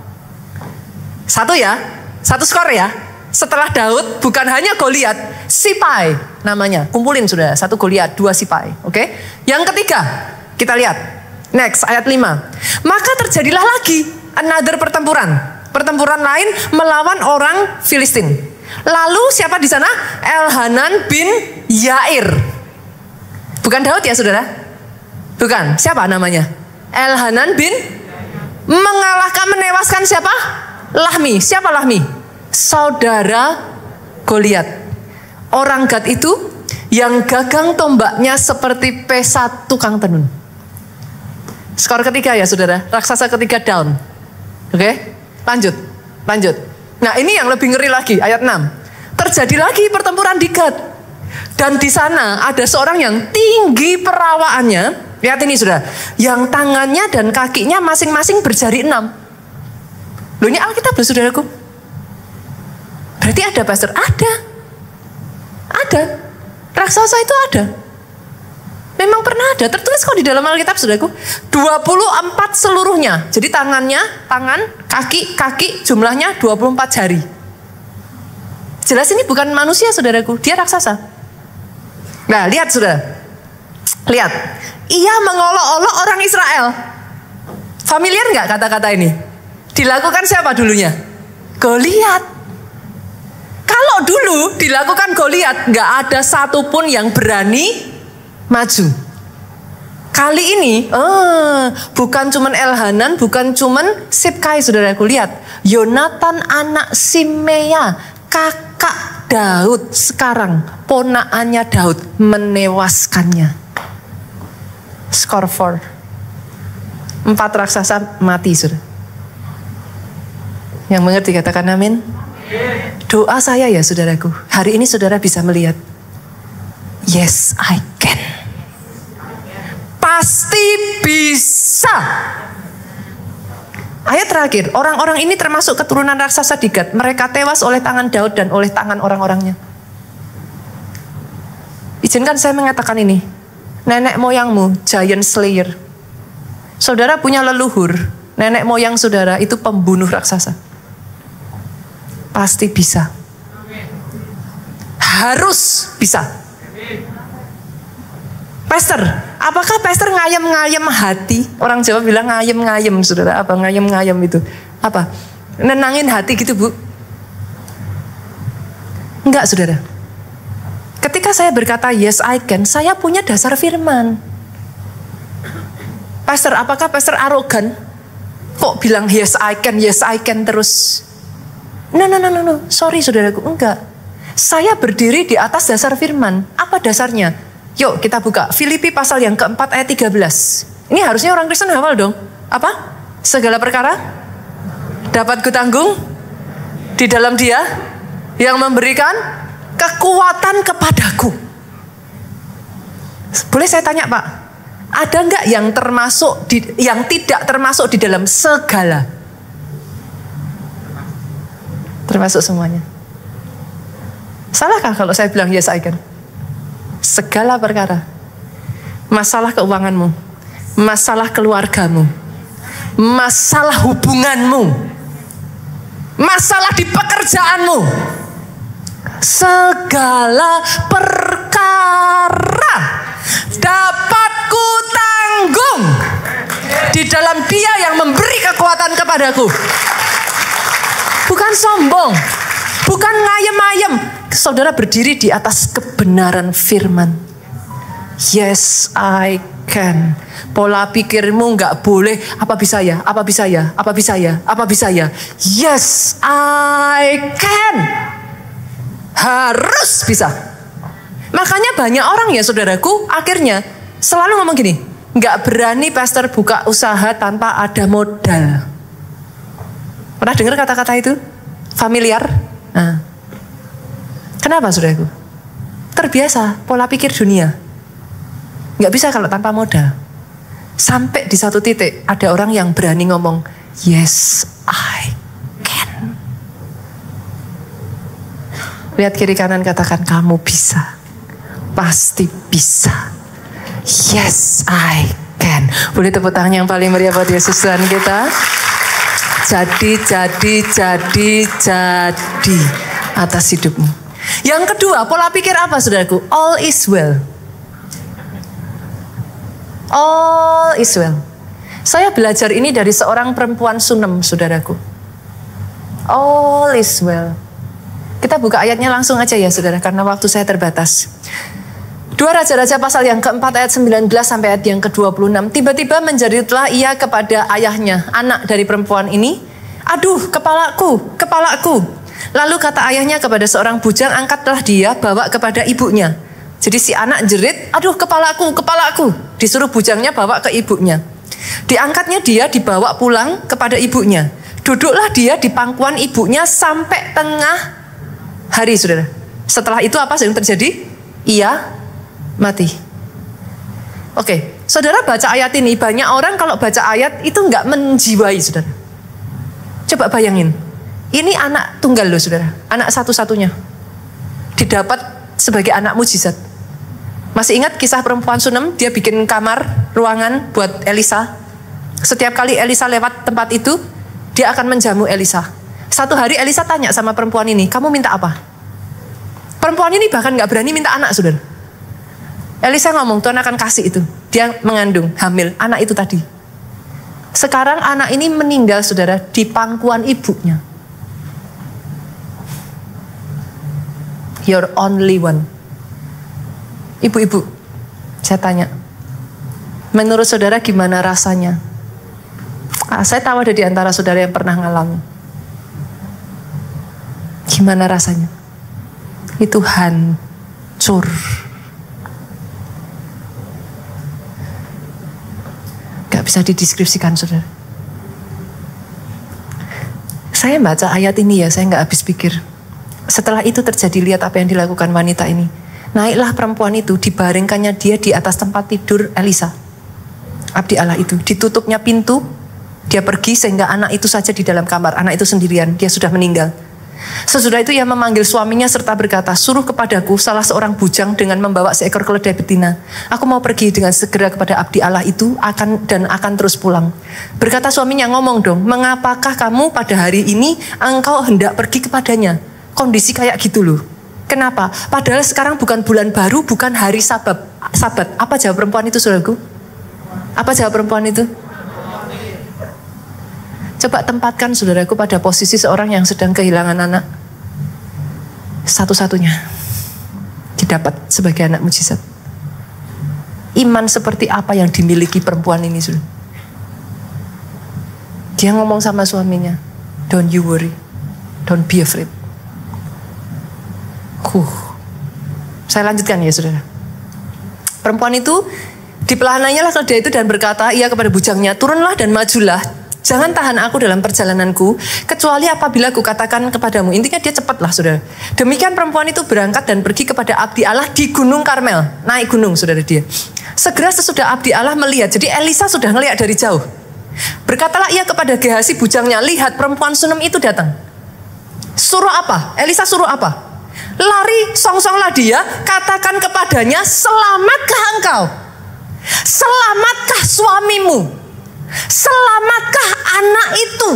Satu ya. Satu skor ya. Setelah Daud, bukan hanya Goliat, Sipai namanya. Kumpulin sudah. Satu Goliat, dua Sipai. Oke. Okay. Yang ketiga, kita lihat. Next, ayat lima. Maka terjadilah lagi another pertempuran, pertempuran lain melawan orang Filistin. Lalu siapa di sana? Elhanan bin Yair. Bukan Daud ya saudara? Bukan. Siapa namanya? Elhanan bin mengalahkan, menewaskan siapa? Lahmi. Siapa Lahmi? Saudara Goliat. Orang Gad itu yang gagang tombaknya seperti pesat tukang tenun. Skor ketiga ya saudara. Raksasa ketiga down. Oke, lanjut, lanjut. Nah ini yang lebih ngeri lagi, ayat enam. Terjadi lagi pertempuran di Gad. Dan di sana ada seorang yang tinggi perawaannya. Lihat ini sudah. Yang tangannya dan kakinya masing-masing berjari enam. Loh, ini Alkitab loh saudaraku. Berarti ada pastor? Ada. Ada. Raksasa itu ada. Memang pernah ada. Tertulis kok di dalam Alkitab saudaraku. dua puluh empat seluruhnya. Jadi tangannya, tangan, kaki, kaki jumlahnya dua puluh empat jari. Jelas ini bukan manusia saudaraku, dia raksasa. Nah lihat saudara, lihat, ia mengolok-olok orang Israel. Familiar nggak kata-kata ini? Dilakukan siapa dulunya? Goliat. Kalau dulu dilakukan Goliat, nggak ada satupun yang berani maju. Kali ini, eh, bukan cuman Elhanan, bukan cuman Sibkai saudaraku, lihat, Yonatan anak Simea, kakak Daud sekarang, ponakannya Daud, menewaskannya. Skor empat. Empat raksasa mati sudah. Yang mengerti katakan amin. Doa saya ya saudaraku, hari ini saudara bisa melihat, yes I can. Pasti bisa. Ayat terakhir, orang-orang ini termasuk keturunan raksasa di Gad. Mereka tewas oleh tangan Daud dan oleh tangan orang-orangnya. Izinkan saya mengatakan ini. Nenek moyangmu, giant slayer. Saudara punya leluhur, nenek moyang saudara itu pembunuh raksasa. Pasti bisa. Harus bisa. Pastor, apakah pastor ngayem-ngayem hati? Orang Jawa bilang ngayem-ngayem, saudara. Apa ngayem-ngayem itu? Apa? Nenangin hati gitu, Bu? Enggak, saudara. Ketika saya berkata, yes, I can, saya punya dasar firman. Pastor, apakah pastor arogan? Kok bilang, yes, I can, yes, I can terus? No, no, no, no, no. Sorry, saudaraku. Enggak. Saya berdiri di atas dasar firman. Apa dasarnya? Yuk kita buka Filipi pasal yang keempat ayat tiga belas. Ini harusnya orang Kristen hafal dong. Apa? Segala perkara dapat kutanggung di dalam Dia yang memberikan kekuatan kepadaku. Boleh saya tanya Pak, ada nggak yang termasuk di, yang tidak termasuk di dalam segala? Termasuk semuanya. Salahkah kalau saya bilang yes I can? Segala perkara, masalah keuanganmu, masalah keluargamu, masalah hubunganmu, masalah di pekerjaanmu, segala perkara dapat kutanggung di dalam Dia yang memberi kekuatan kepadaku. Bukan sombong, bukan ngayem-ayem. Saudara berdiri di atas kebenaran firman. Yes, I can. Pola pikirmu nggak boleh. Apa bisa ya? Apa bisa ya? Apa bisa ya? Apa bisa ya? Yes, I can. Harus bisa. Makanya banyak orang ya saudaraku, akhirnya selalu ngomong gini, nggak berani pastor buka usaha tanpa ada modal. Pernah dengar kata-kata itu? Familiar? Nah. Kenapa saudaraku? Terbiasa pola pikir dunia. Nggak bisa kalau tanpa modal. Sampai di satu titik ada orang yang berani ngomong, yes, I can. Lihat kiri kanan, katakan kamu bisa. Pasti bisa. Yes, I can. Boleh tepuk tangan yang paling meriah buat Yesus Tuhan kita. Jadi, jadi, jadi, jadi atas hidupmu. Yang kedua, pola pikir apa saudaraku? All is well. All is well. Saya belajar ini dari seorang perempuan Sunem, saudaraku. All is well. Kita buka ayatnya langsung aja ya saudara, karena waktu saya terbatas. Dua Raja-Raja pasal yang keempat ayat sembilan belas sampai ayat yang ke dua puluh enam. Tiba-tiba menjeritlah ia kepada ayahnya, anak dari perempuan ini. Aduh, kepalaku, kepalaku. Lalu kata ayahnya kepada seorang bujang, angkatlah dia, bawa kepada ibunya. Jadi si anak jerit, aduh kepalaku, kepalaku. Disuruh bujangnya bawa ke ibunya. Diangkatnya dia, dibawa pulang kepada ibunya. Duduklah dia di pangkuan ibunya sampai tengah hari, saudara. Setelah itu apa yang terjadi? ia mati. Oke, saudara baca ayat ini, banyak orang kalau baca ayat itu nggak menjiwai, saudara. Coba bayangin, ini anak tunggal loh, saudara, anak satu-satunya, didapat sebagai anak mujizat. Masih ingat kisah perempuan Sunem? Dia bikin kamar, ruangan buat Elisa. Setiap kali Elisa lewat tempat itu, dia akan menjamu Elisa. Satu hari Elisa tanya sama perempuan ini, kamu minta apa? Perempuan ini bahkan nggak berani minta anak, saudara. Elisa ngomong, Tuhan akan kasih itu. Dia mengandung, hamil, anak itu tadi. Sekarang anak ini meninggal, saudara, di pangkuan ibunya. Your only one. Ibu-ibu, saya tanya, menurut saudara gimana rasanya? Ah, saya tahu ada di antara saudara yang pernah ngalamin. Gimana rasanya? Itu hancur. Gak bisa dideskripsikan, saudara. Saya baca ayat ini ya, saya gak habis pikir. Setelah itu terjadi, lihat apa yang dilakukan wanita ini. Naiklah perempuan itu, dibaringkannya dia di atas tempat tidur Elisa, abdi Allah itu. Ditutupnya pintu, dia pergi sehingga anak itu saja di dalam kamar. Anak itu sendirian, dia sudah meninggal. Sesudah itu ia memanggil suaminya serta berkata, suruh kepadaku salah seorang bujang dengan membawa seekor keledai betina. Aku mau pergi dengan segera kepada abdi Allah itu akan dan akan terus pulang. Berkata suaminya, ngomong dong, mengapakah kamu pada hari ini engkau hendak pergi kepadanya? Kondisi kayak gitu loh. Kenapa? Padahal sekarang bukan bulan baru, bukan hari sabat. Sabat. Apa jawab perempuan itu, saudaraku? Apa jawab perempuan itu? Coba tempatkan saudaraku pada posisi seorang yang sedang kehilangan anak. Satu-satunya didapat sebagai anak mujizat. Iman seperti apa yang dimiliki perempuan ini, saudara? Dia ngomong sama suaminya, don't you worry, don't be afraid. Huh. Saya lanjutkan ya, saudara. Perempuan itu, dipelahanannya lah keledai itu dan berkata ia kepada bujangnya, turunlah dan majulah, jangan tahan aku dalam perjalananku, kecuali apabila aku katakan kepadamu. Intinya dia cepatlah, saudara. Demikian perempuan itu berangkat dan pergi kepada abdi Allah di Gunung Karmel. Naik gunung, saudara, dia. Segera sesudah abdi Allah melihat, jadi Elisa sudah ngelihat dari jauh. Berkatalah ia kepada Gehazi bujangnya, lihat perempuan Sunem itu datang. Suruh apa? Elisa suruh apa? Lari, songsonglah dia, katakan kepadanya, selamatkah engkau? Selamatkah suamimu? Selamatkah anak itu?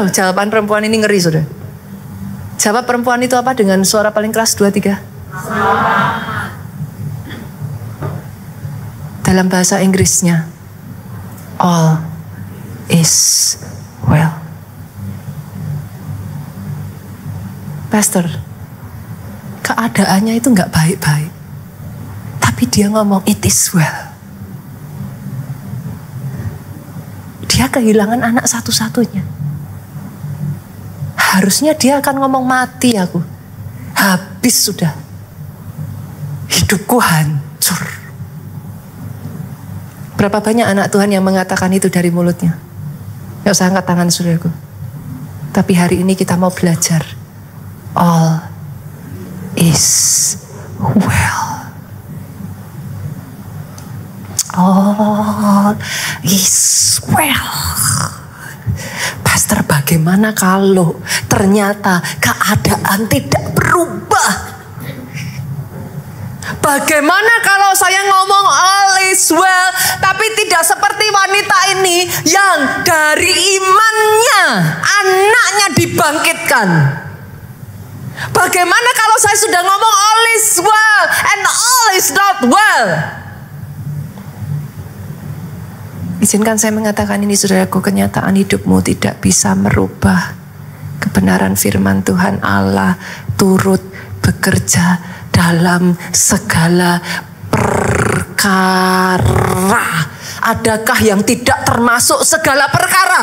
Oh, jawaban perempuan ini ngeri, saudara. Jawab perempuan itu apa dengan suara paling keras? Dua, tiga. Selamat. Dalam bahasa Inggrisnya, all is well. Pastor, keadaannya itu nggak baik-baik, tapi dia ngomong it is well. Dia kehilangan anak satu-satunya. Harusnya dia akan ngomong mati aku, habis sudah, hidupku hancur. Berapa banyak anak Tuhan yang mengatakan itu dari mulutnya? Nggak usah angkat tangan, saudaraku. Tapi hari ini kita mau belajar. All is well. All is well. Pastor, bagaimana kalau ternyata keadaan tidak berubah? Bagaimana kalau saya ngomong all is well, tapi tidak seperti wanita ini yang dari imannya anaknya dibangkitkan? Bagaimana kalau saya sudah ngomong all is well and all is not well? Izinkan saya mengatakan ini, saudaraku, kenyataan hidupmu tidak bisa merubah kebenaran firman Tuhan Allah, turut bekerja dalam segala perkara. Adakah yang tidak termasuk segala perkara?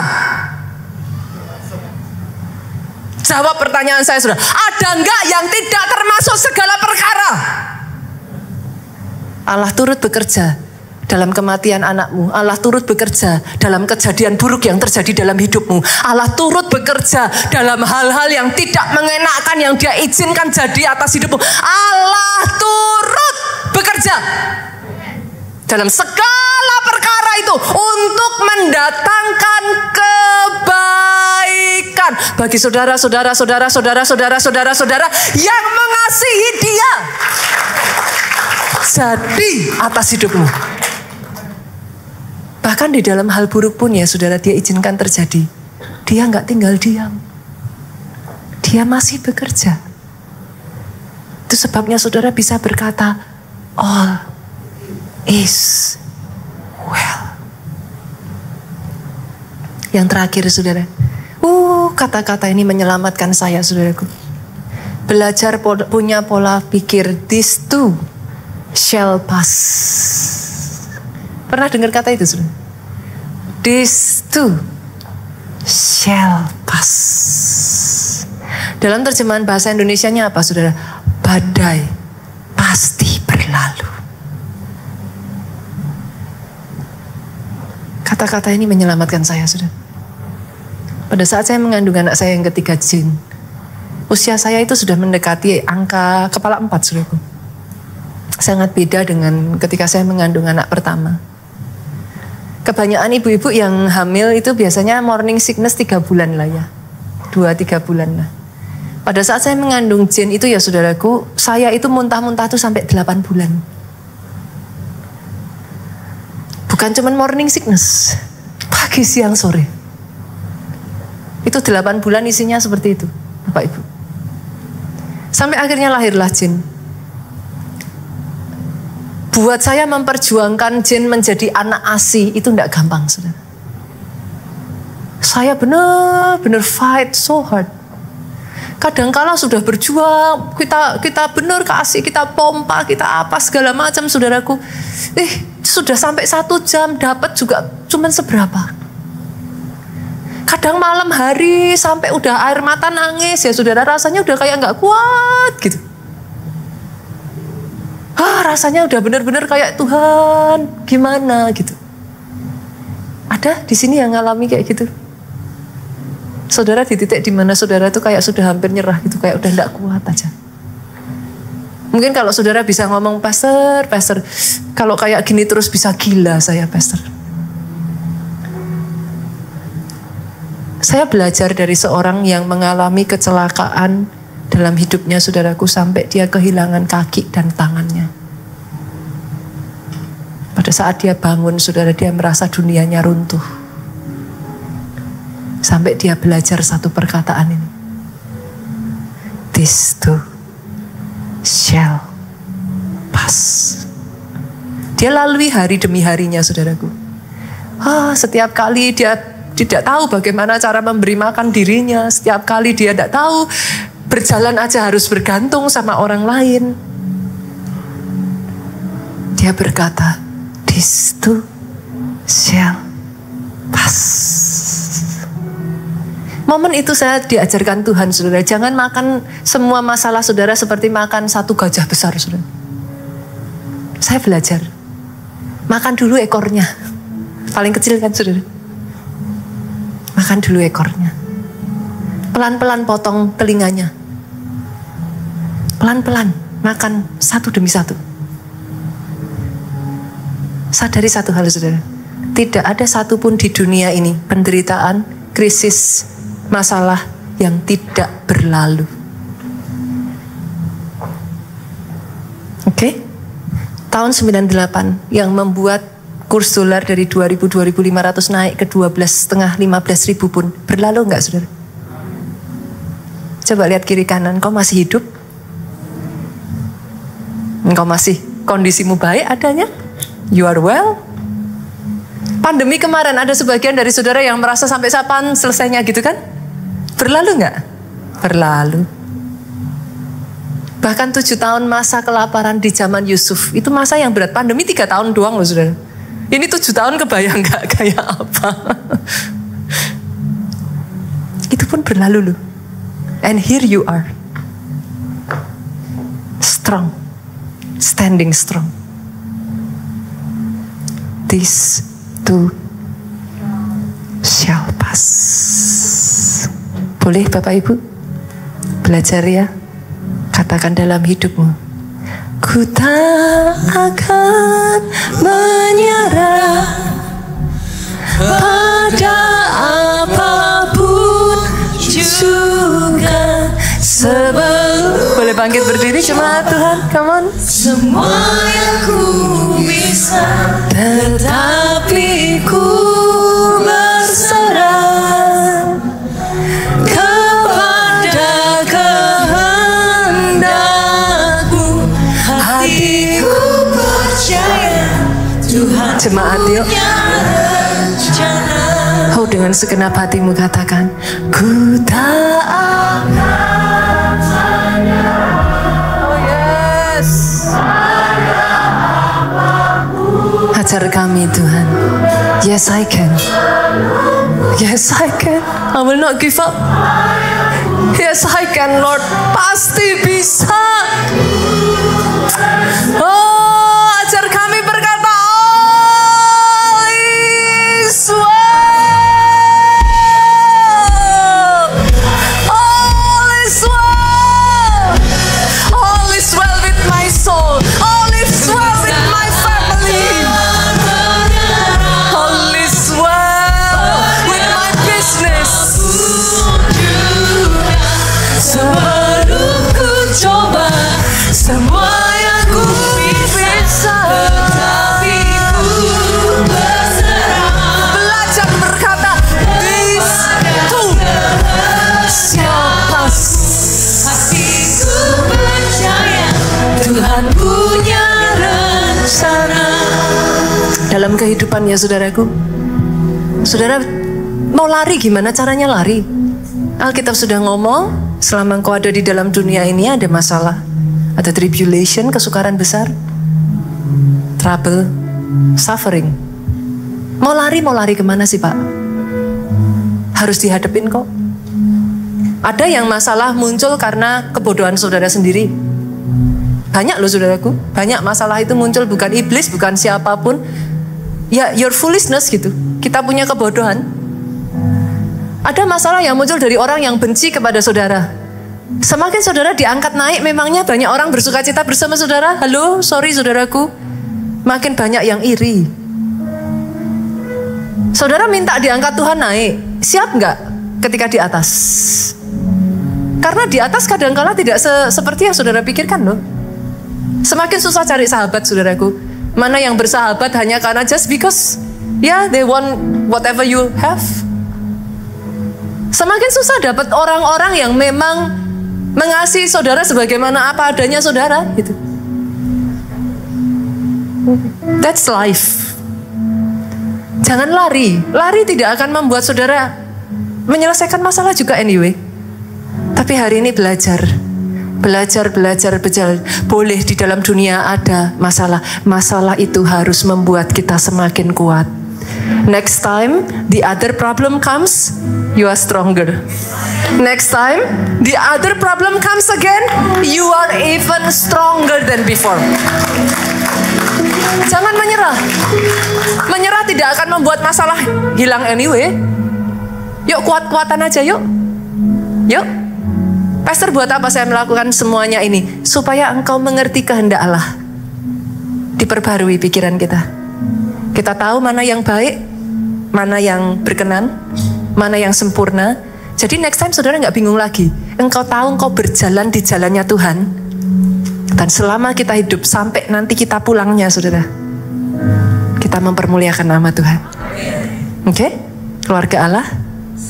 Jawab pertanyaan saya, saudara. Ada enggak yang tidak termasuk segala perkara? Allah turut bekerja dalam kematian anakmu. Allah turut bekerja dalam kejadian buruk yang terjadi dalam hidupmu. Allah turut bekerja dalam hal-hal yang tidak mengenakan yang Dia izinkan jadi atas hidupmu. Allah turut bekerja dalam segala perkara itu untuk mendatangkan kebaikan bagi saudara-saudara, saudara-saudara, saudara-saudara, saudara yang mengasihi Dia. Jadi atas hidupmu. Bahkan di dalam hal buruk pun ya saudara, Dia izinkan terjadi. Dia nggak tinggal diam. Dia masih bekerja. Itu sebabnya saudara bisa berkata, all is well. Yang terakhir saudara, uh, kata-kata ini menyelamatkan saya saudaraku. Belajar punya pola pikir, this too shall pass. Pernah dengar kata itu saudara? This too shall pass. Dalam terjemahan bahasa Indonesianya apa saudara? Badai pasti berlalu. Kata-kata ini menyelamatkan saya saudara. Pada saat saya mengandung anak saya yang ketiga Jin, usia saya itu sudah mendekati angka kepala empat saudaraku. Sangat beda dengan ketika saya mengandung anak pertama. Kebanyakan ibu-ibu yang hamil itu biasanya morning sickness tiga bulan lah ya. dua tiga bulan lah. Pada saat saya mengandung Jin itu ya saudaraku, saya itu muntah-muntah tuh sampai delapan bulan. Bukan cuman morning sickness. Pagi, siang, sore. Itu delapan bulan isinya seperti itu, Bapak Ibu. Sampai akhirnya lahirlah Jin. Buat saya memperjuangkan Jin menjadi anak ASI itu tidak gampang, saudara. Saya benar-benar fight so hard. Kadangkala sudah berjuang, kita kita benar kasih, kita pompa, kita apa segala macam, saudaraku. Eh, sudah sampai satu jam dapat juga cuman seberapa. Kadang malam hari sampai udah air mata nangis ya, saudara, rasanya udah kayak nggak kuat gitu. Ah, rasanya udah bener-bener kayak Tuhan gimana gitu. Ada di sini yang ngalami kayak gitu? Saudara di titik dimana saudara tuh kayak sudah hampir nyerah gitu, kayak udah nggak kuat aja. Mungkin kalau saudara bisa ngomong, pastor, pastor, kalau kayak gini terus bisa gila saya, pastor. Saya belajar dari seorang yang mengalami kecelakaan dalam hidupnya, saudaraku, sampai dia kehilangan kaki dan tangannya. Pada saat dia bangun, saudara, dia merasa dunianya runtuh. Sampai dia belajar satu perkataan ini. This too shall pass. Dia lalui hari demi harinya, saudaraku. Ah, setiap kali dia tidak tahu bagaimana cara memberi makan dirinya. Setiap kali dia tidak tahu, berjalan aja harus bergantung sama orang lain. Dia berkata, this too shall pass. Momen itu saya diajarkan Tuhan, saudara. Jangan makan semua masalah saudara seperti makan satu gajah besar, saudara. Saya belajar. Makan dulu ekornya. Paling kecil kan, saudara. Makan dulu ekornya. Pelan-pelan potong telinganya. Pelan-pelan makan satu demi satu. Sadari satu hal, saudara. Tidak ada satupun di dunia ini penderitaan, krisis, masalah yang tidak berlalu. Oke? Okay? Tahun sembilan puluh delapan yang membuat kurs dolar dari dua ribu dua ribu lima ratus naik ke dua belas setengah lima belas ribu pun berlalu nggak, saudara? Coba lihat kiri kanan, kau masih hidup? Engkau masih kondisimu baik adanya? You are well? Pandemi kemarin ada sebagian dari saudara yang merasa sampai kapan selesainya gitu kan? Berlalu nggak? Berlalu. Bahkan tujuh tahun masa kelaparan di zaman Yusuf, itu masa yang berat. Pandemi tiga tahun doang loh, saudara. Ini tujuh tahun kebayang nggak kayak apa? Itu pun berlalu loh. And here you are, strong, standing strong. this too shall pass. Boleh Bapak Ibu? Belajar ya. Katakan dalam hidupmu. Ku tak akan menyerah pada apapun juga sebelum. Boleh bangkit berdiri cuma Tuhan, come on. Semua yang ku bisa, tetapi ku berserah kepada kehendak-Mu. Hatiku percaya Tuhan. Jemaat yuk, oh dengan segenap hatimu katakan, ku tak akan menyerah. Oh yes. Ajar kami Tuhan. Yes I can. Yes I can. I will not give up. Yes I can Lord. Pasti bisa. Oh ajar kami berkata all is well. Dalam kehidupan ya saudaraku, saudara mau lari gimana caranya lari? Alkitab sudah ngomong, selama engkau ada di dalam dunia ini ada masalah, ada tribulation, kesukaran besar, trouble, suffering. Mau lari mau lari kemana sih Pak? Harus dihadapin kok. Ada yang masalah muncul karena kebodohan saudara sendiri. Banyak loh saudaraku, banyak masalah itu muncul bukan iblis, bukan siapapun. Ya, your foolishness gitu. Kita punya kebodohan. Ada masalah yang muncul dari orang yang benci kepada saudara. Semakin saudara diangkat naik, memangnya banyak orang bersuka cita bersama saudara. Halo, sorry saudaraku. Makin banyak yang iri. Saudara minta diangkat Tuhan naik. Siap nggak ketika di atas? Karena di atas kadang-kala tidak se seperti yang saudara pikirkan loh. Semakin susah cari sahabat saudaraku. Mana yang bersahabat hanya karena just because ya yeah, they want whatever you have. Semakin susah dapat orang-orang yang memang mengasihi saudara sebagaimana apa adanya saudara gitu. That's life. Jangan lari. Lari tidak akan membuat saudara menyelesaikan masalah juga anyway. Tapi hari ini belajar. Belajar, belajar, belajar. Boleh di dalam dunia ada masalah. Masalah itu harus membuat kita semakin kuat. Next time, the other problem comes, you are stronger. Next time, the other problem comes again, you are even stronger than before. Jangan menyerah. Menyerah tidak akan membuat masalah hilang anyway. Yuk kuat-kuatan aja yuk. Yuk. Pastor, buat apa saya melakukan semuanya ini? Supaya engkau mengerti kehendak Allah. Diperbarui pikiran kita. Kita tahu mana yang baik, mana yang berkenan, mana yang sempurna. Jadi next time saudara nggak bingung lagi. Engkau tahu engkau berjalan di jalannya Tuhan. Dan selama kita hidup sampai nanti kita pulangnya saudara. Kita mempermuliakan nama Tuhan. Oke? Okay? Keluarga Allah?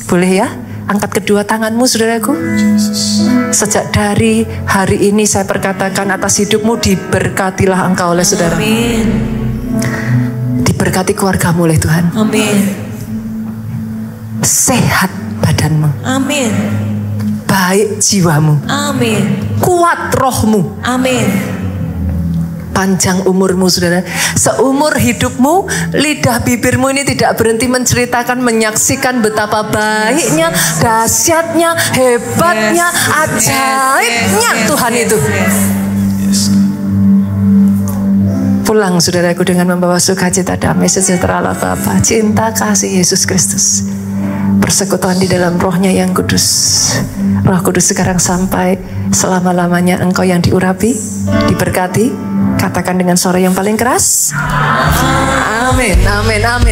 Boleh ya? Angkat kedua tanganmu saudaraku. Sejak dari hari ini saya perkatakan atas hidupmu, diberkatilah engkau oleh saudara. Amin. Diberkati keluargamu oleh Tuhan. Amin. Sehat badanmu. Amin. Baik jiwamu. Amin. Kuat rohmu. Amin. Panjang umurmu saudara. Seumur hidupmu, lidah bibirmu ini tidak berhenti menceritakan, menyaksikan betapa baiknya, dahsyatnya, hebatnya, ajaibnya Tuhan itu. pulang saudaraku dengan membawa sukacita damai sejahtera Allah Bapa, cinta kasih Yesus Kristus, persekutuan di dalam rohnya yang kudus. Roh Kudus sekarang sampai selama-lamanya. Engkau yang diurapi, diberkati. Katakan dengan suara yang paling keras, amin, amin, amin.